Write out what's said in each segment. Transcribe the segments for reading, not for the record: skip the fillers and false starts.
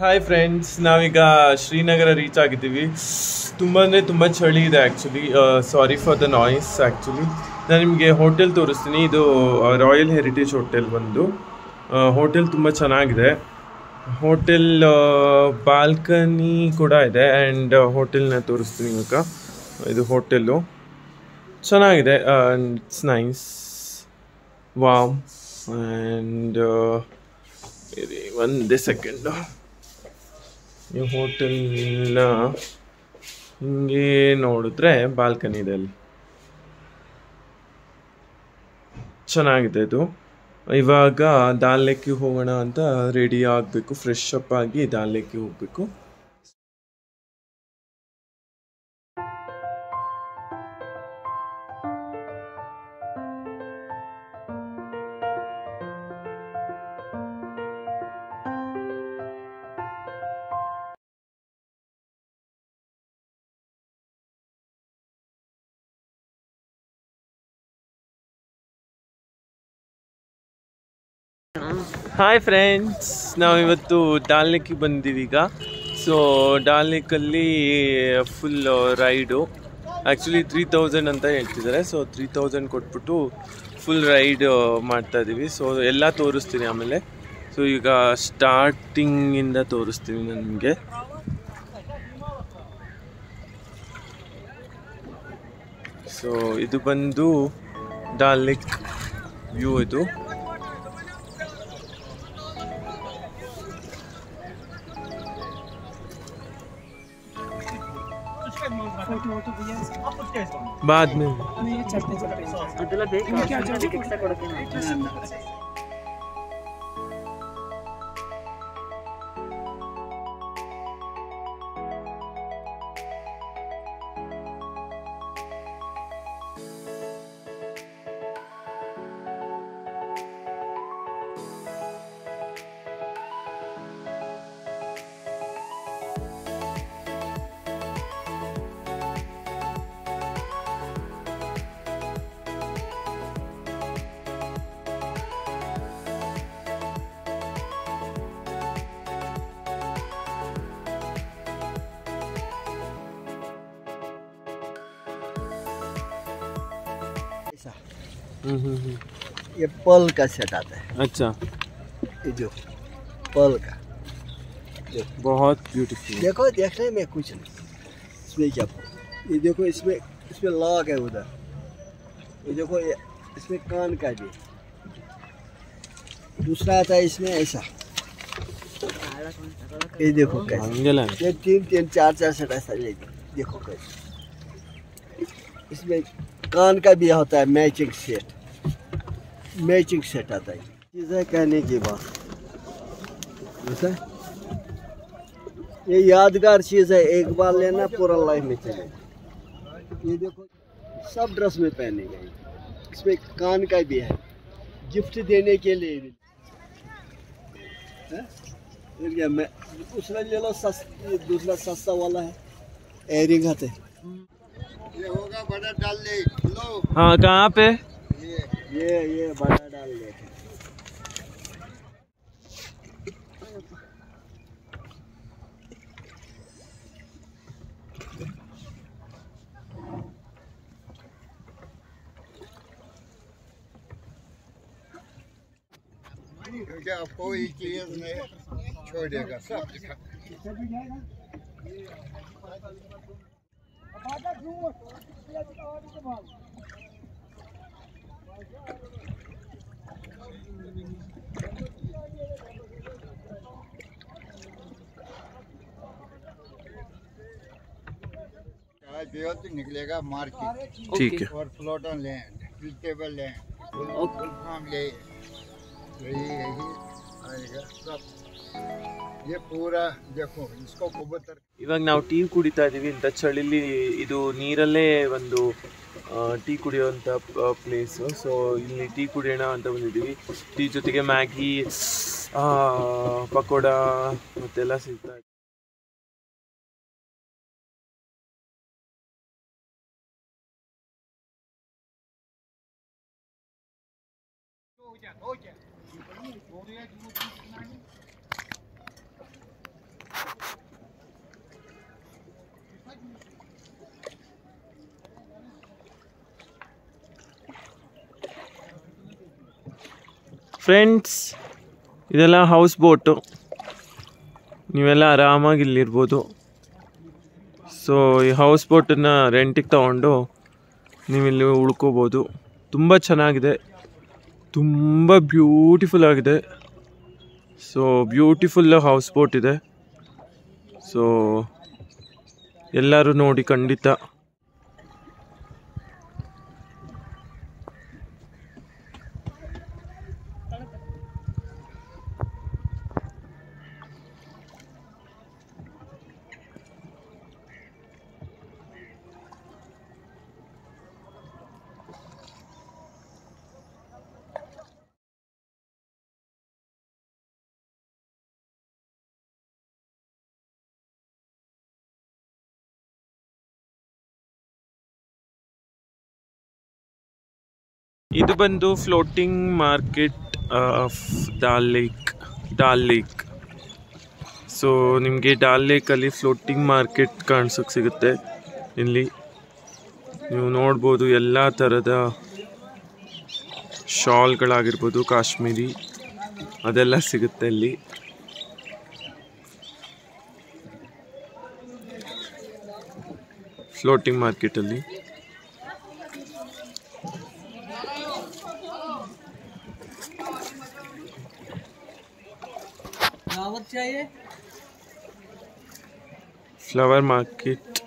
Hi friends, Namika, Srinagar reach Jagadevi. Tumba chali ide actually. Sorry for the noise actually. Then we hotel torustini idu Royal Heritage Hotel bandu. Hotel tumba chanagide. Hotel balcony kuda ide and hotel na torustini maka. Idu hotel lo chanagide and it's nice, warm and maybe one day second. This hotel is a balcony. It's nice. Now, Dal Lake is ready to fresh up and Dal Lake is ready. Hi friends, now we have to Dal Lake. So Dal Lake is full ride. Actually 3000 anta, so 3000 kottu full ride martadivi. So ella torustini amele. So you ga starting inda torustini nange. So idu bandu Dal Lake view idu. बाद में ये Perl का set आता है। अच्छा, ये जो Perl का जो बहुत ब्यूटीफुल। देखो देखने में कुछ नहीं, इसमें क्या? ये देखो इसमें इसमें लॉक है उधर। ये देखो ये इसमें कान का भी। दूसरा आता है इसमें ऐसा। ये देखो कैसे। ये तीन चार सेट ऐसा लेके देखो कैसे। इसमें कान का भी होता है मैचिंग सेट आता है। चीज़ें कहने की बात ये यादगार चीज़ है, एक बार लेना पूरा लाइफ में चलेगा। ये देखो सब ड्रेस में पहने गए, इसमें कान का भी है गिफ्ट देने के लिए भी। उसमें ले लो दूसरा सस्ता वाला है एयरिंग आते। ये होगा बड़ा डाल लेक। हाँ कहाँ पे? ये बड़ा डाल लेक। क्या आपको एक चीज में छोड़ देगा सब निकलेगा मार्केट। ठीक है। और float on land, table land, आएगा सब। ये पूरा देखो इसको कबूतर इವಾಗ ನಾವು ಟೀ ಕುಡಿತಾ ಇದೀವಿ ಅಂತ ಚಳಿಲಿ ಇದು ನೀರಲ್ಲೇ ಒಂದು ಟೀ ಕುಡಿಯುವಂತ ಪ್ಲೇಸ್. ಸೋ ಇಲ್ಲಿ ಟೀ ಕುಡಿಯೋಣ ಅಂತ ಬಂದಿದ್ದೀವಿ. ಟೀ ಜೊತೆಗೆ ಮ್ಯಾಗಿ ಪಕೋಡಾ ಮತ್ತೆಲ್ಲ ಸಿಗ್ತಾ ಇದೆ. Friends, this is a houseboat. You will be so, this houseboat is rented. You will be rented. It's beautiful. So, beautiful houseboat. So, everyone can see it. This is the floating market of Dal Lake. So, you can Dal Lake floating market. You can see all shawl, Kashmiri. That's all. Floating market. Flower market.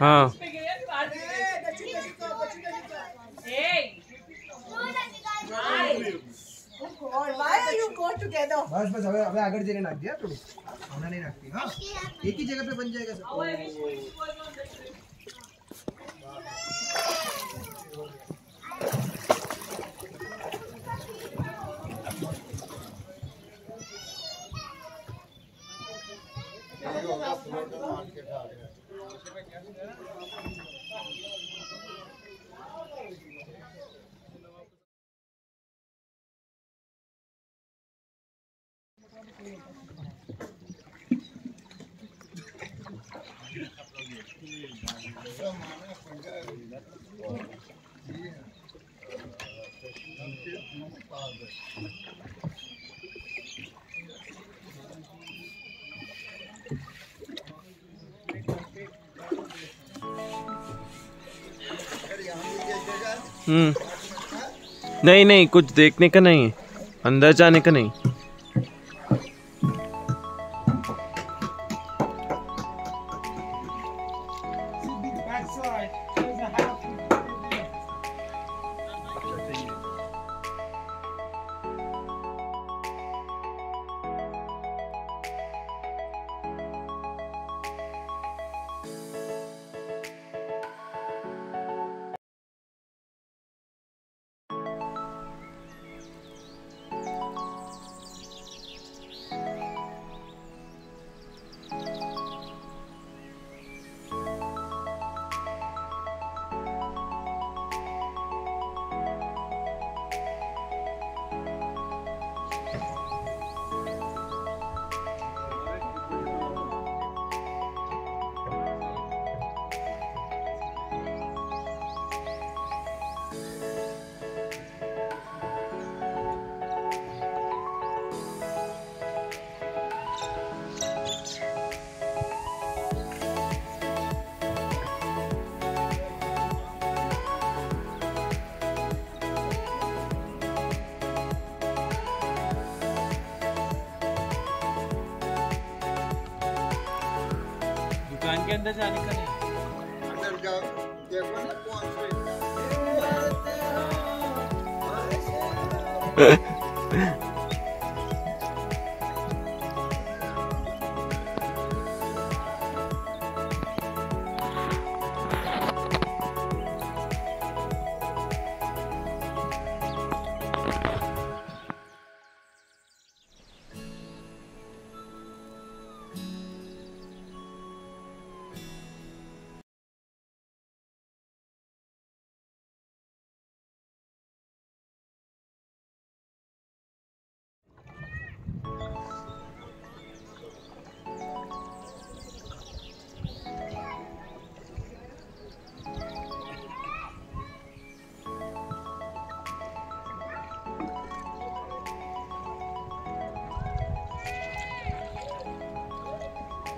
Ah. Why are you go together? नहीं कुछ देखने का नहीं है, अंदर जाने का नहीं. अंदर जाने का नहीं, अंदर जाओ, देखो ना पहुंच गए.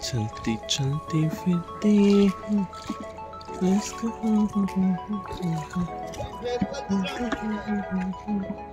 चलते चलते फिरते हैं। Let's go.